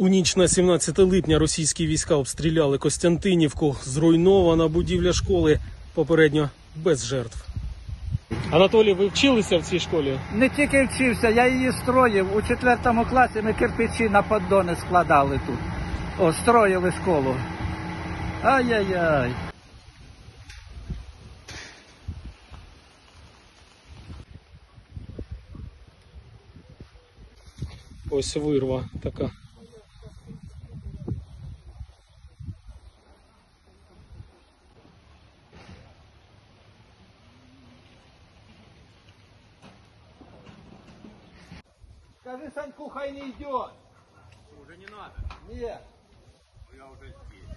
У ніч на 17 липня російські війська обстріляли Костянтинівку. Зруйнована будівля школи. Попередньо без жертв. Анатолій, ви вчилися в цій школі? Не тільки вчився, я її строїв. У 4 класі ми кирпичі на поддони складали тут. О, строїли школу. Ай-яй-яй. Ось вирва така. Скажи Саньку, хай не идет. Уже не надо? Нет. Я уже здесь.